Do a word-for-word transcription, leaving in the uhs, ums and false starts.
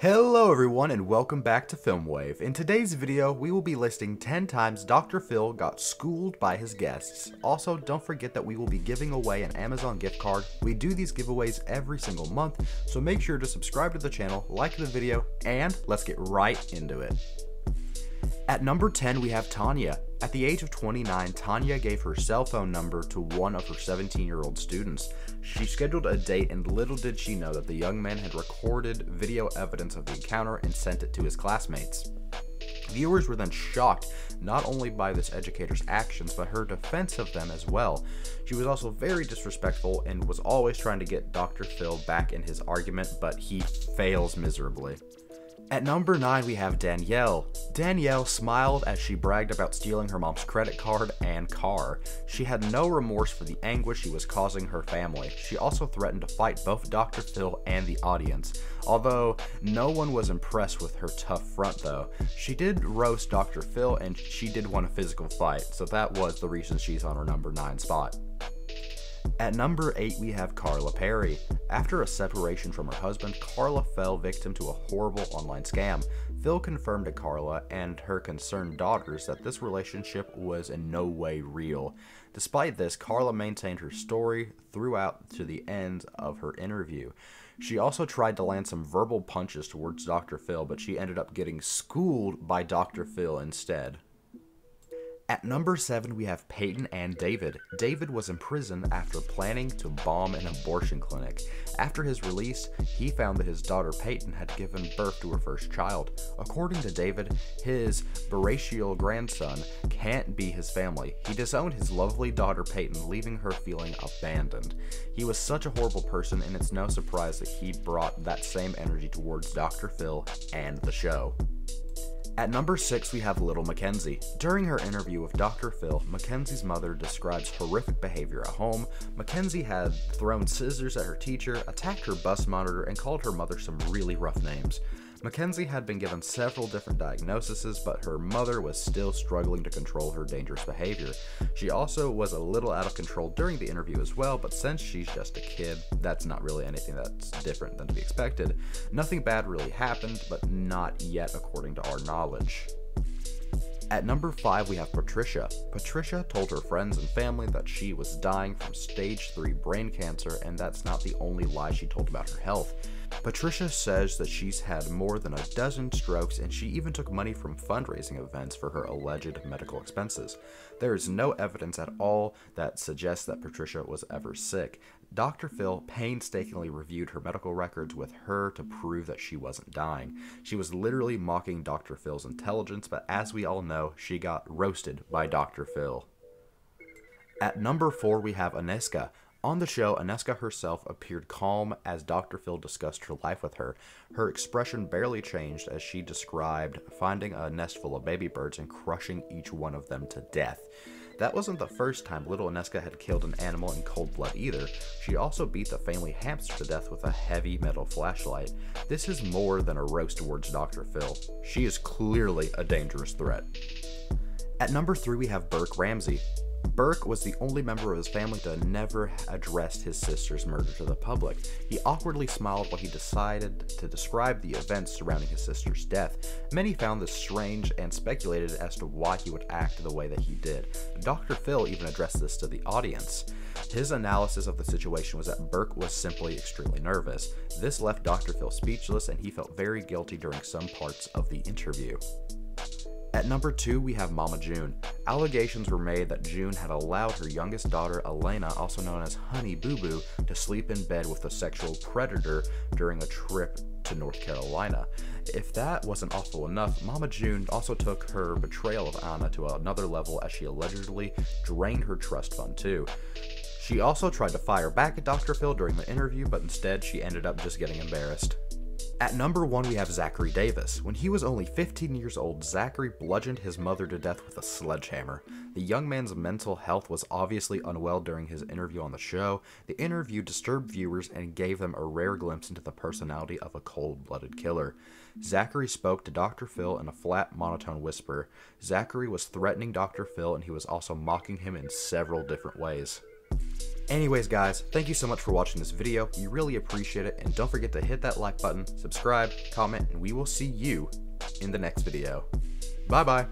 Hello everyone and welcome back to Filmwave. In today's video, we will be listing ten times Doctor Phil got schooled by his guests. Also, don't forget that we will be giving away an Amazon gift card. We do these giveaways every single month, so make sure to subscribe to the channel, like the video, and let's get right into it. At number ten, we have Tanya. At the age of twenty-nine, Tanya gave her cell phone number to one of her seventeen-year-old students. She scheduled a date and little did she know that the young man had recorded video evidence of the encounter and sent it to his classmates. Viewers were then shocked not only by this educator's actions but her defense of them as well. She was also very disrespectful and was always trying to get Doctor Phil back in his argument, but he fails miserably. At number nine, we have Danielle. Danielle smiled as she bragged about stealing her mom's credit card and car. She had no remorse for the anguish she was causing her family. She also threatened to fight both Doctor Phil and the audience. Although no one was impressed with her tough front though. She did roast Doctor Phil and she did want a physical fight, so that was the reason she's on her number nine spot. At number eight, we have Carla Perry. After a separation from her husband, Carla fell victim to a horrible online scam. Phil confirmed to Carla and her concerned daughters that this relationship was in no way real. Despite this, Carla maintained her story throughout to the end of her interview. She also tried to land some verbal punches towards Doctor Phil, but she ended up getting schooled by Doctor Phil instead. At number seven, we have Peyton and David. David was in prison after planning to bomb an abortion clinic. After his release, he found that his daughter Peyton had given birth to her first child. According to David, his biracial grandson can't be his family. He disowned his lovely daughter Peyton, leaving her feeling abandoned. He was such a horrible person, and it's no surprise that he brought that same energy towards Doctor Phil and the show. At number six, we have Little Mackenzie. During her interview with Doctor Phil, Mackenzie's mother describes horrific behavior at home. Mackenzie had thrown scissors at her teacher, attacked her bus monitor, and called her mother some really rough names. Mackenzie had been given several different diagnoses, but her mother was still struggling to control her dangerous behavior. She also was a little out of control during the interview as well, but since she's just a kid, that's not really anything that's different than to be expected. Nothing bad really happened, but not yet according to our knowledge. At number five, we have Patricia. Patricia told her friends and family that she was dying from stage three brain cancer, and that's not the only lie she told about her health. Patricia says that she's had more than a dozen strokes, and she even took money from fundraising events for her alleged medical expenses. There is no evidence at all that suggests that Patricia was ever sick. Doctor Phil painstakingly reviewed her medical records with her to prove that she wasn't dying. She was literally mocking Doctor Phil's intelligence, but as we all know, she got roasted by Doctor Phil. At number four, we have Aneska. On the show, Aneska herself appeared calm as Doctor Phil discussed her life with her. Her expression barely changed as she described finding a nest full of baby birds and crushing each one of them to death. That wasn't the first time little Aneska had killed an animal in cold blood either. She also beat the family hamster to death with a heavy metal flashlight. This is more than a roast towards Doctor Phil. She is clearly a dangerous threat. At number three, we have Burke Ramsey. Burke was the only member of his family to never address his sister's murder to the public. He awkwardly smiled while he decided to describe the events surrounding his sister's death. Many found this strange and speculated as to why he would act the way that he did. Doctor Phil even addressed this to the audience. His analysis of the situation was that Burke was simply extremely nervous. This left Doctor Phil speechless, and he felt very guilty during some parts of the interview. At number two, we have Mama June. Allegations were made that June had allowed her youngest daughter, Elena, also known as Honey Boo Boo, to sleep in bed with a sexual predator during a trip to North Carolina. If that wasn't awful enough, Mama June also took her betrayal of Anna to another level as she allegedly drained her trust fund too. She also tried to fire back at Doctor Phil during the interview, but instead she ended up just getting embarrassed. At number one, we have Zachary Davis. When he was only fifteen years old, Zachary bludgeoned his mother to death with a sledgehammer. The young man's mental health was obviously unwell during his interview on the show. The interview disturbed viewers and gave them a rare glimpse into the personality of a cold-blooded killer. Zachary spoke to Doctor Phil in a flat, monotone whisper. Zachary was threatening Doctor Phil, and he was also mocking him in several different ways. Anyways guys, thank you so much for watching this video. We really appreciate it, and don't forget to hit that like button, subscribe, comment, and we will see you in the next video. Bye bye.